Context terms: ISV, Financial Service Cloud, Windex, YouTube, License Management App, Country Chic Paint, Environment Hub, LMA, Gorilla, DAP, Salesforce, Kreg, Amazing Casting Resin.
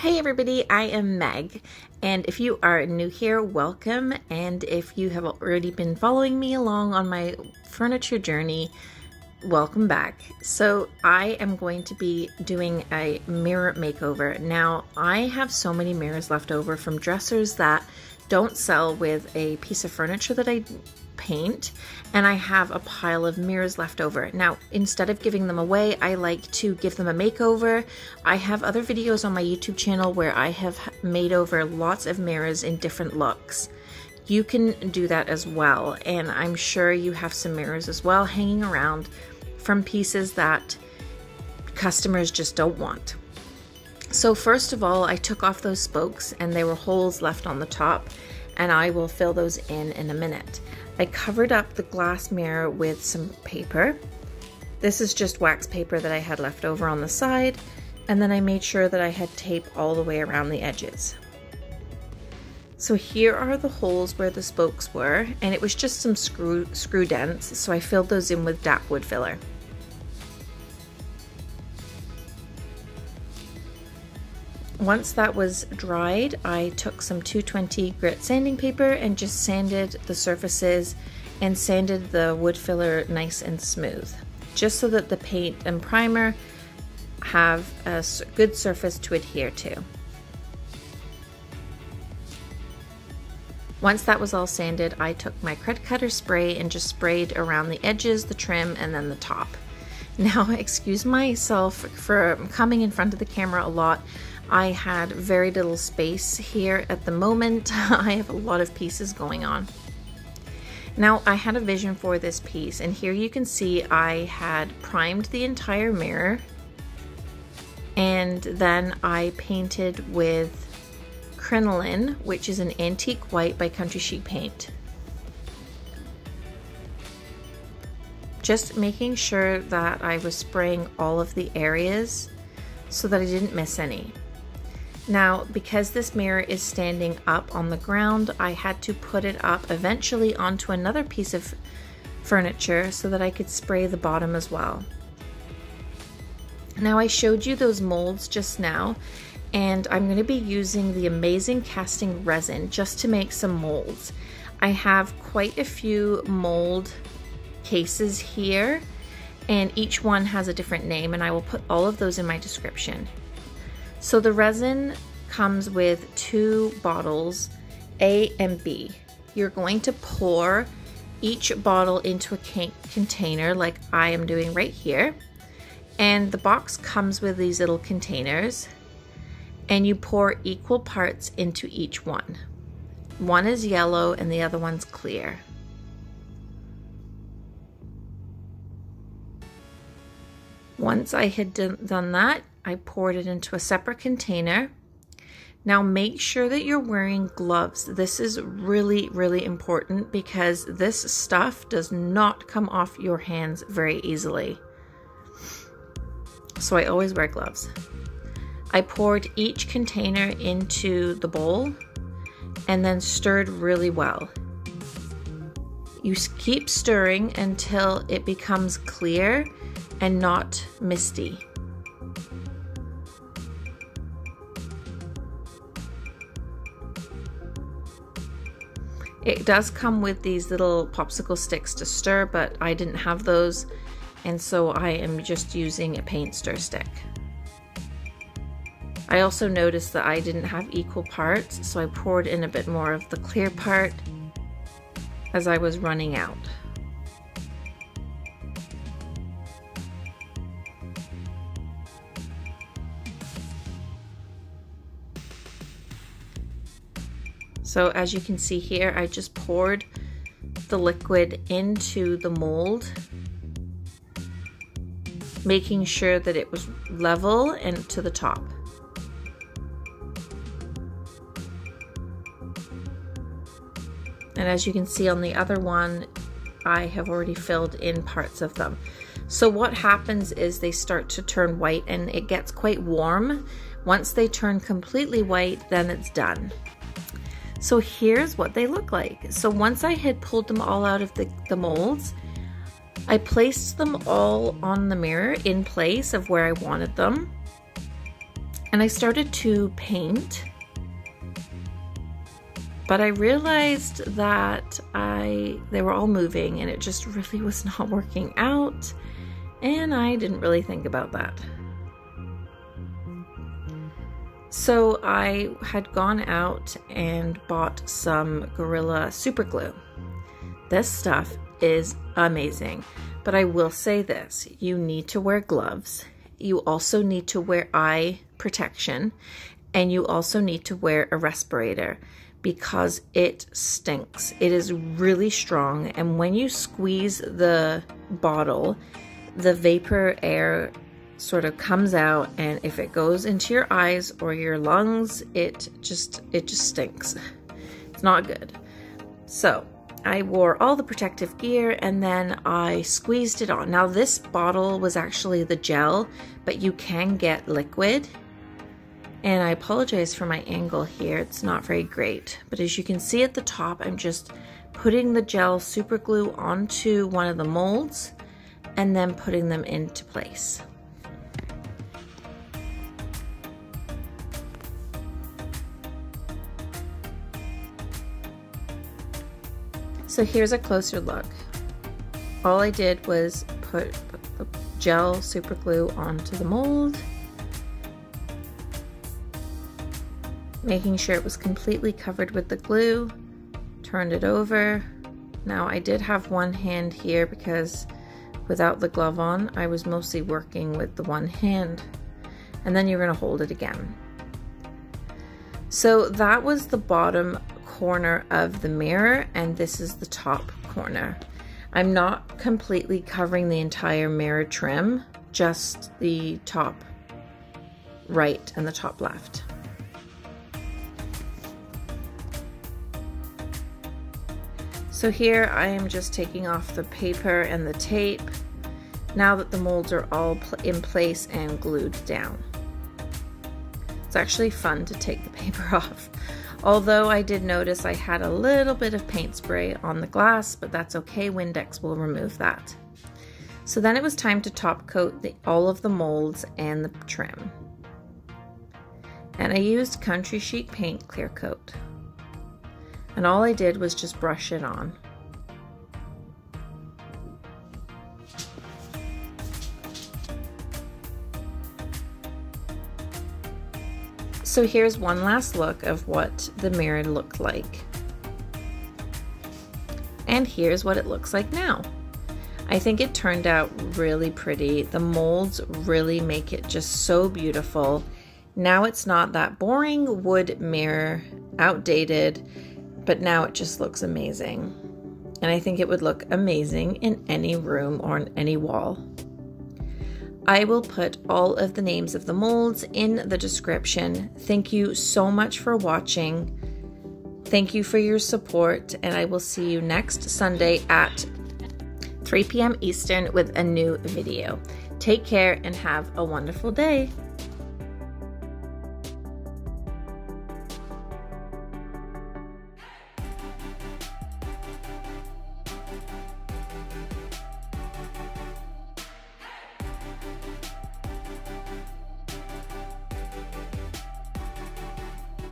Hey everybody, I am Meg, and if you are new here, welcome, and if you have already been following me along on my furniture journey, welcome back. So I am going to be doing a mirror makeover. Now, I have so many mirrors left over from dressers that don't sell with a piece of furniture that I paint, and I have a pile of mirrors left over. Now, instead of giving them away, I like to give them a makeover. I have other videos on my YouTube channel where I have made over lots of mirrors in different looks. You can do that as well, and I'm sure you have some mirrors as well hanging around from pieces that customers just don't want. So first of all, I took off those spokes, and there were holes left on the top, and I will fill those in a minute. I covered up the glass mirror with some paper. This is just wax paper that I had left over on the side, and then I made sure that I had tape all the way around the edges. So here are the holes where the spokes were, and it was just some screw dents, so I filled those in with DAP wood filler. Once that was dried, I took some 220 grit sanding paper and just sanded the surfaces and sanded the wood filler nice and smooth, just so that the paint and primer have a good surface to adhere to. Once that was all sanded, I took my Kreg cutter spray and just sprayed around the edges, the trim, and then the top. Now, excuse myself for coming in front of the camera a lot. I had very little space here at the moment. I have a lot of pieces going on. Now, I had a vision for this piece, and here you can see I had primed the entire mirror, and then I painted with Crinoline, which is an antique white by Country Chic Paint. Just making sure that I was spraying all of the areas so that I didn't miss any. Now, because this mirror is standing up on the ground, I had to put it up eventually onto another piece of furniture so that I could spray the bottom as well. Now, I showed you those molds just now, and I'm going to be using the Amazing Casting Resin just to make some molds. I have quite a few mold cases here, and each one has a different name, and I will put all of those in my description. So the resin comes with two bottles, A and B. You're going to pour each bottle into a container like I am doing right here. And the box comes with these little containers, and you pour equal parts into each one. One is yellow and the other one's clear. Once I had done that, I poured it into a separate container. Now make sure that you're wearing gloves. This is really, really important because this stuff does not come off your hands very easily. So I always wear gloves. I poured each container into the bowl and then stirred really well. You keep stirring until it becomes clear and not misty. It does come with these little popsicle sticks to stir, but I didn't have those, and so I am just using a paint stir stick. I also noticed that I didn't have equal parts, so I poured in a bit more of the clear part as I was running out. So as you can see here, I just poured the liquid into the mold, making sure that it was level and to the top. And as you can see on the other one, I have already filled in parts of them. So what happens is they start to turn white, and it gets quite warm. Once they turn completely white, then it's done. So here's what they look like. So once I had pulled them all out of the molds, I placed them all on the mirror in place of where I wanted them. And I started to paint, but I realized that they were all moving and it just really was not working out, and I didn't really think about that. So I had gone out and bought some Gorilla super glue. This stuff is amazing, but I will say this, you need to wear gloves. You also need to wear eye protection, and you also need to wear a respirator, because it stinks. It is really strong, and when you squeeze the bottle, the vapor air sort of comes out, and if it goes into your eyes or your lungs, it just stinks. It's not good. So I wore all the protective gear and then I squeezed it on. Now this bottle was actually the gel, but you can get liquid. And I apologize for my angle here, it's not very great. But as you can see at the top, I'm just putting the gel super glue onto one of the molds and then putting them into place. So here's a closer look. All I did was put the gel super glue onto the mold, making sure it was completely covered with the glue, turned it over. Now I did have one hand here because without the glove on, I was mostly working with the one hand, and then you're gonna hold it again. So that was the bottom corner of the mirror, and this is the top corner. I'm not completely covering the entire mirror trim, just the top right and the top left. So here I am just taking off the paper and the tape now that the molds are all in place and glued down. It's actually fun to take the paper off. Although I did notice I had a little bit of paint spray on the glass, but that's okay, Windex will remove that. So then it was time to top coat all of the molds and the trim. And I used Country Chic Paint Clear Coat. And all I did was just brush it on. So here's one last look of what the mirror looked like. And here's what it looks like now. I think it turned out really pretty. The molds really make it just so beautiful. Now it's not that boring wood mirror, outdated, but now it just looks amazing. And I think it would look amazing in any room or on any wall. I will put all of the names of the molds in the description. Thank you so much for watching. Thank you for your support, and I will see you next Sunday at 3 p.m. Eastern with a new video. Take care and have a wonderful day.